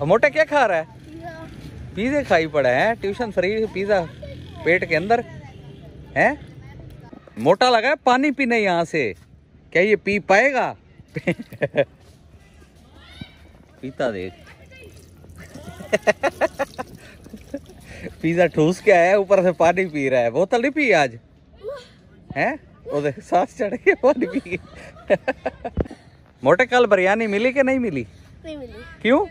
और मोटा क्या खा रहा है? पिज़्ज़ा खाई पड़ा है ट्यूशन फ्री पिज़्ज़ा पेट के अंदर हैं। मोटा लगा है पानी पीने यहाँ से, क्या ये पी पाएगा? पीता देख पिज़्ज़ा ठूस के आया ऊपर से पानी पी रहा है। बोतल नहीं पी आज हैं? उधर सांस चढ़ के पानी पी मोटे कल बिरयानी मिली कि नहीं मिली? नहीं मिली। क्यों?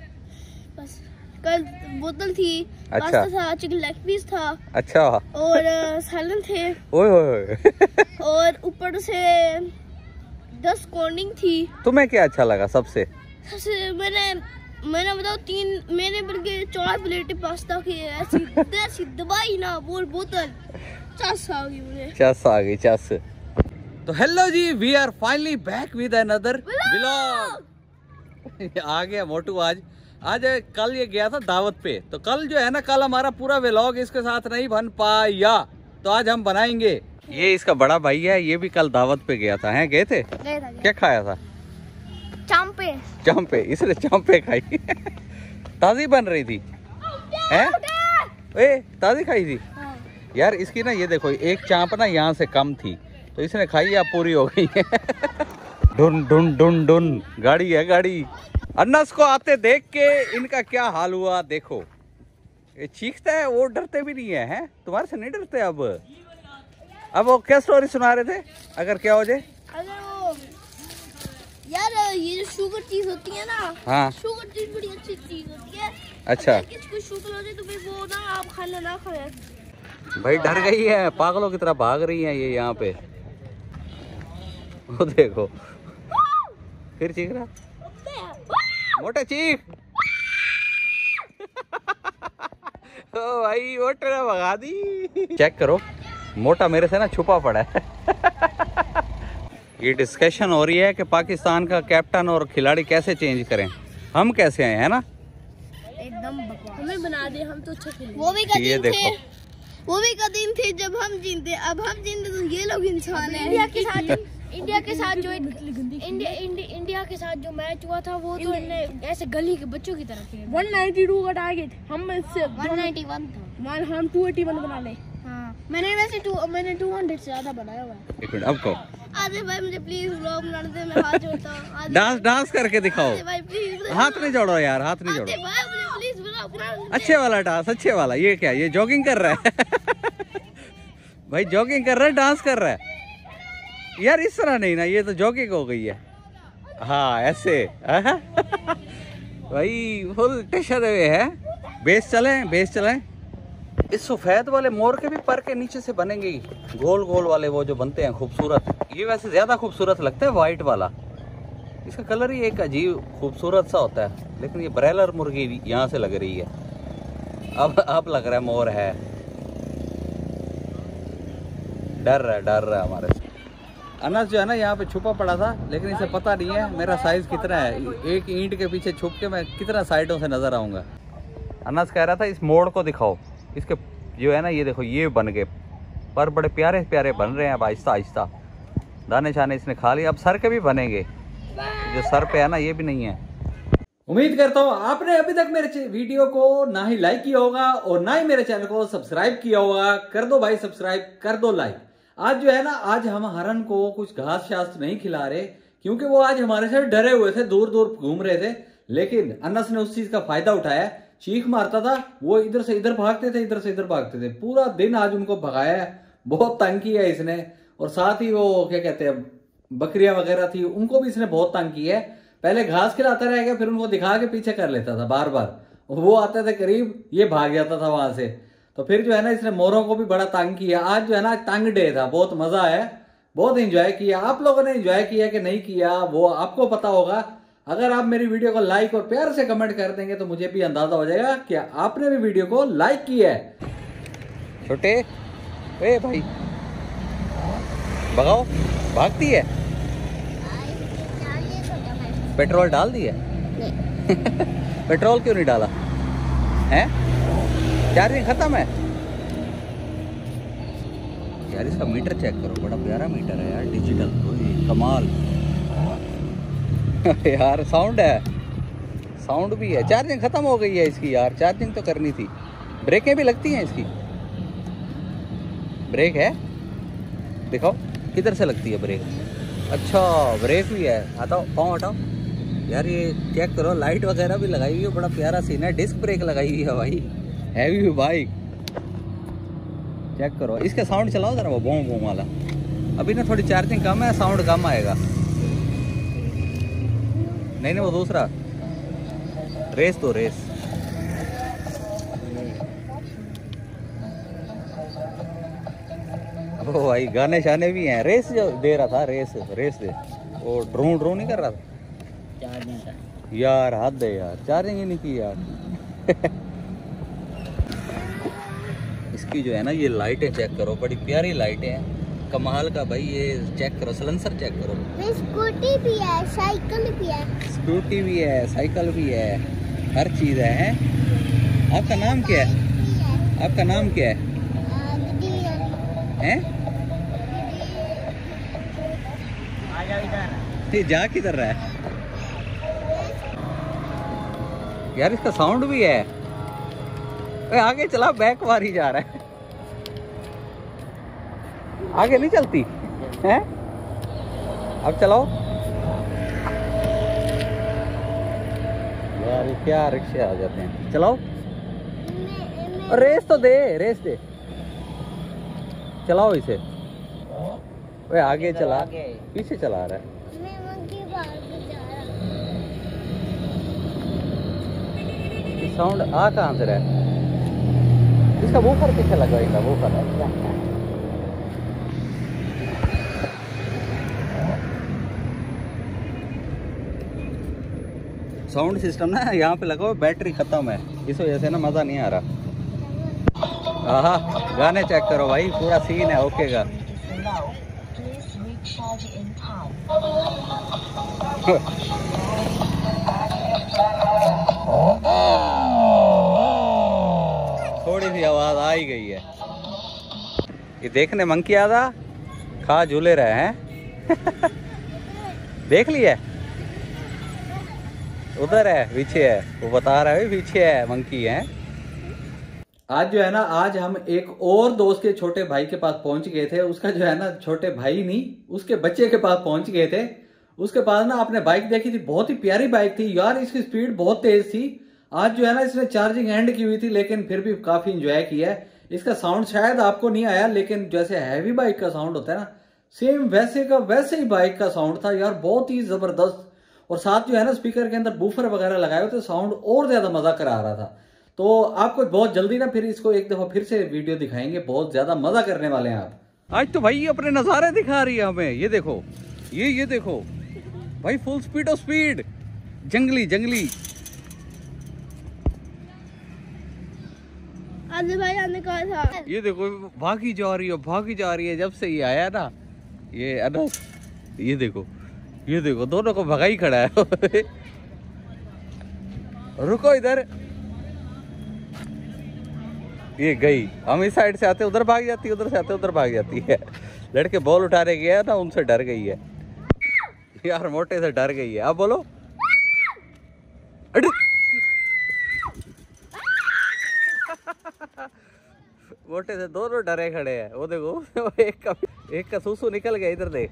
बस कल बोतल थी, अच्छा था, चिकन लेग पीस था, अच्छा, और सालन थे, ओए होए और ऊपर से 10 कोल्डिंग थी। तुम्हें क्या अच्छा लगा सबसे? सबसे मैंने बताओ मैंने बल्कि 4 प्लेटें पास्ता खाए ऐसी ऐसी दबाई ना बोल बोतल चस आ गई मुझे, चस आ गई चस। तो hello ji, we are finally back with another vlog. आ गया मोटू आज कल ये गया था दावत पे, तो कल जो है ना कल हमारा पूरा व्लॉग इसके साथ नहीं बन पाया, तो आज हम बनाएंगे। ये इसका बड़ा भाई है, ये भी कल दावत पे गया था। हैं गए थे? गए था। क्या खाया था? चांपे। चांपे, इसने चांपे खाई ताजी बन रही थी है, ताजी खाई थी यार इसकी ना। ये देखो एक चांप ना यहाँ से कम थी तो इसने खाई, अब पूरी हो गई है। ढुन ढुन ढुन ढुन गाड़ी है गाड़ी। अनस को आते देख के इनका क्या हाल हुआ देखो, ये चीखता है वो डरते भी नहीं है, हैं? तुम्हारे से नहीं डरते। अब वो क्या स्टोरी सुना रहे थे? अगर क्या हो जाए अगर वो यार ये शुगर चीज होती है ना, हाँ शुगर चीज बड़ी अच्छी चीज होती है। अच्छा किसको शुगर हो जाए तो फिर वो ना आप खाना ना खाए। भाई डर गई है, पागलों की तरह भाग रही है ये यहाँ पे। वो देखो फिर चीख रहा मोटा, चीख ओ भाई मोटे ने भगा दी। चेक करो मोटा मेरे से ना छुपा पड़ा है ये डिस्कशन हो रही है कि पाकिस्तान का कैप्टन और खिलाड़ी कैसे चेंज करें। हम कैसे आए हैं ना एकदम बकवास, हमें बना दे, हम तो अच्छे खिलाड़ी। वो भी ये देखो वो भी कदीम थे जब हम जीते, अब हम जीते तो ये लोग इंसान हैं। इंडिया के साथ जो मैच हुआ था वो तो ऐसे गली के बच्चों की तरह खेले। 192 का टारगेट, हम इससे 191 था, मान हम 281 बना ले। हां मैंने वैसे मैंने 200 से ज्यादा बनाया हुआ है। एक मिनट अब को आधे भाई मुझे प्लीज व्लॉग बनाने दे, मैं हाथ जोड़ता हूं। डांस डांस करके दिखाओ भाई प्लीज। हाथ नहीं जोड़ो यार, हाथ नहीं जोड़ो भाई मुझे प्लीज व्लॉग बनाओ। अच्छे वाला डांस, अच्छे वाला। ये क्या, ये जॉगिंग कर रहा है भाई, जॉगिंग कर रहा है, डांस कर रहा है यार, इस तरह नहीं ना, ये तो जॉगिंग हो गई है। हाँ ऐसे भाई फुल टेंशन है। बेस चलें, बेस चलें। इस सफ़ेद वाले मोर के भी पर के नीचे से बनेंगे गोल गोल वाले, वो जो बनते हैं खूबसूरत। ये वैसे ज़्यादा खूबसूरत लगता है वाइट वाला, इसका कलर ही एक अजीब खूबसूरत सा होता है। लेकिन ये ब्रॉयलर मुर्गी यहाँ से लग रही है, अब लग रहा है मोर है। डर रहा है हमारे। अनस जो है ना यहाँ पे छुपा पड़ा था, लेकिन इसे पता नहीं है मेरा साइज कितना है। एक ईंट के पीछे छुप के मैं कितना साइडों से नजर आऊंगा। अनस कह रहा था इस मोड़ को दिखाओ, इसके जो है ना ये देखो ये बन गए पर, बड़े प्यारे प्यारे बन रहे हैं। अब आहिस्ता आहिस्ता दाने छाने इसने खा लिए, अब सर के भी बनेंगे। जो सर पे है ना ये भी नहीं है। उम्मीद करता हूँ आपने अभी तक मेरे वीडियो को ना ही लाइक किया होगा और ना ही मेरे चैनल को सब्सक्राइब किया होगा। कर दो भाई सब्सक्राइब, कर दो लाइक। आज जो है ना आज हम हरन को कुछ घास शास नहीं खिला रहे क्योंकि वो आज हमारे से डरे हुए थे, दूर दूर घूम रहे थे। लेकिन अनस ने उस चीज का फायदा उठाया, चीख मारता था वो, इधर से इधर भागते थे, इधर से इधर भागते थे। पूरा दिन आज उनको भगाया है, बहुत तंग किया है इसने। और साथ ही वो क्या कहते हैं बकरियां वगैरह थी, उनको भी इसने बहुत तंग किया है। पहले घास खिलाता रह गया, फिर उनको दिखा के पीछे कर लेता था बार बार। वो आते थे करीब, ये भाग जाता था वहां से। तो फिर जो है ना इसने मोरों को भी बड़ा तंग किया। आज जो है ना तंग डे था, बहुत मजा आया, बहुत एंजॉय किया। आप लोगों ने एंजॉय किया कि नहीं किया वो आपको पता होगा। अगर आप मेरी वीडियो को लाइक और प्यार से कमेंट कर देंगे तो मुझे भी अंदाजा हो जाएगा कि आपने भी वीडियो को लाइक किया है। छोटे ए भाई भगाओ, भागती है। पेट्रोल डाल दिया पेट्रोल क्यों नहीं डाला है? चार्जिंग खत्म है यार। इसका मीटर चेक करो, बड़ा प्यारा मीटर है यार, डिजिटल कमाल यार। साउंड है, साउंड भी है। चार्जिंग ख़त्म हो गई है इसकी यार, चार्जिंग तो करनी थी। ब्रेकें भी लगती हैं इसकी। ब्रेक है, दिखाओ किधर से लगती है ब्रेक। अच्छा ब्रेक भी है, हटाओ पाँव हटाओ यार, ये चेक करो। लाइट वगैरह भी लगाई हुई है, बड़ा प्यारा सीन है। डिस्क ब्रेक लगाई हुई है भाई, हैवी बाइक। चेक करो, इसका साउंड चलाओ जरा, वो बूम बूम वाला। अभी ना थोड़ी चार्जिंग कम है, साउंड कम आएगा। नहीं नहीं वो दूसरा रेस, तो रेस ओ भाई, गाने शाने भी हैं। रेस जो दे रहा था, रेस रेस दे, वो ड्रू ड्रू नहीं कर रहा था चार्जिंग यार। हाथ दे यार, चार्जिंग ही नहीं की यार। इसकी जो है ना ये लाइटें चेक करो, बड़ी प्यारी लाइटें हैं, कमाल का भाई। ये चेक करो, सलेंसर चेक करो। स्कूटी भी है, साइकिल भी है, स्कूटी भी है, साइकिल भी है, हर चीज़ है। आपका नाम क्या है? आपका नाम क्या है? हैं? ये जा किधर रहा है यार? इसका साउंड भी है। अरे आगे चला, बैक वारी जा रहा है, आगे नहीं चलती है। अब चलाओ यार, क्या रिक्शे आ जाते हैं। चलाओ और रेस तो दे, रेस दे, चलाओ इसे। वे आगे चला, पीछे चला रहा है। साउंड आ कहाँ से रहा है? इसका वूफर पीछे लगवाएगा, वूफर है। साउंड सिस्टम ना यहाँ पे लगा हुआ, बैटरी ख़त्म है, इस वजह से ना मज़ा नहीं आ रहा। हाँ गाने चेक करो भाई, पूरा सीन है ओके का। थोड़ी सी आवाज़ आ ही गई है। ये देखने मंकी आधा खा झूले रहे हैं। देख लिया उधर है, पीछे है, वो बता रहा है पीछे है, मंकी है। आज जो है ना, आज हम एक और दोस्त के छोटे भाई के पास पहुंच गए थे। उसका जो है ना छोटे भाई नहीं, उसके बच्चे के पास पहुंच गए थे। उसके पास ना आपने बाइक देखी थी, बहुत ही प्यारी बाइक थी यार, इसकी स्पीड बहुत तेज थी। आज जो है ना इसने चार्जिंग एंड की हुई थी, लेकिन फिर भी काफी इंजॉय किया है। इसका साउंड शायद आपको नहीं आया, लेकिन जैसे हैवी बाइक का साउंड होता है ना, सेम वैसे का वैसे ही बाइक का साउंड था यार, बहुत ही जबरदस्त। और साथ जो है ना स्पीकर के अंदर बूफर वगैरह लगाए हुए, तो साउंड और ज्यादा मजा करा रहा था। तो आपको बहुत जल्दी ना फिर इसको एक दफा फिर से वीडियो दिखाएंगे, बहुत ज्यादा मजा करने वाले हैं आप। आज तो भाई अपने नजारे दिखा रही है हमें, ये देखो, ये देखो भाई, फुल स्पीड ऑफ स्पीड, जंगली जंगली। ये देखो भागी जा रही है, भागी जा रही है। जब से ये आया ना ये अनस, ये देखो, ये देखो, दोनों को भगाई खड़ा है। रुको इधर, ये गई। हम इस साइड से आते उधर भाग जाती है, उधर से आते उधर भाग जाती है। लड़के बॉल उठाने गया ना, उनसे डर गई है यार, मोटे से डर गई है। अब बोलो मोटे से, दोनों डरे खड़े हैं। वो देखो एक का सूसू निकल गया, इधर देख।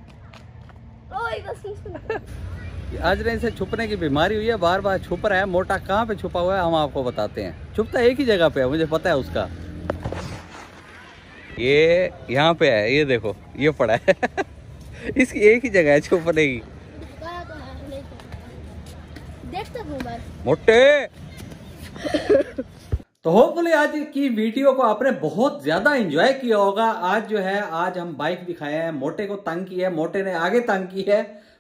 आज ने इसे छुपने की बीमारी हुई है, बार बार छुप रहा है। मोटा कहाँ पे छुपा हुआ है हम आपको बताते हैं। छुपता एक ही जगह पे है, मुझे पता है उसका। ये यहाँ पे है, ये देखो, ये पड़ा है। इसकी एक ही जगह है छुपने की। मोटे तो होपफुली आज की वीडियो को आपने बहुत ज्यादा एंजॉय किया होगा। आज जो है, आज हम बाइक दिखाए हैं, मोटे को तंग किया है, मोटे ने आगे तंग की है,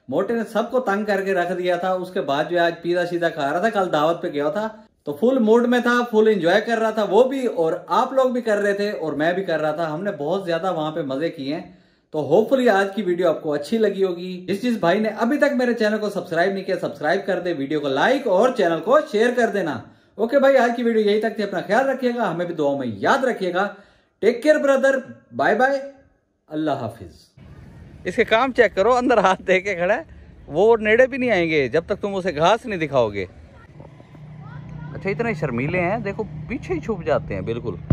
मोटे ने सबको तंग करके रख दिया था। उसके बाद जो है आज पीला सीधा खा रहा था, कल दावत पे गया था तो फुल मूड में था, फुल एंजॉय कर रहा था वो भी, और आप लोग भी कर रहे थे और मैं भी कर रहा था। हमने बहुत ज्यादा वहां पे मजे किए। तो होपफुली आज की वीडियो आपको अच्छी लगी होगी। जिस भाई ने अभी तक मेरे चैनल को सब्सक्राइब नहीं किया, सब्सक्राइब कर दे, वीडियो को लाइक और चैनल को शेयर कर देना। ओके भाई, आज की वीडियो यही तक थी। अपना ख्याल रखिएगा, हमें भी दुआओं में याद रखिएगा। Take care brother, bye bye, अल्लाह हाफिज। इसके काम चेक करो, अंदर हाथ दे के खड़ा है, वो नेड़े भी नहीं आएंगे जब तक तुम उसे घास नहीं दिखाओगे। इतने शर्मीले हैं, देखो पीछे ही छुप जाते हैं बिल्कुल।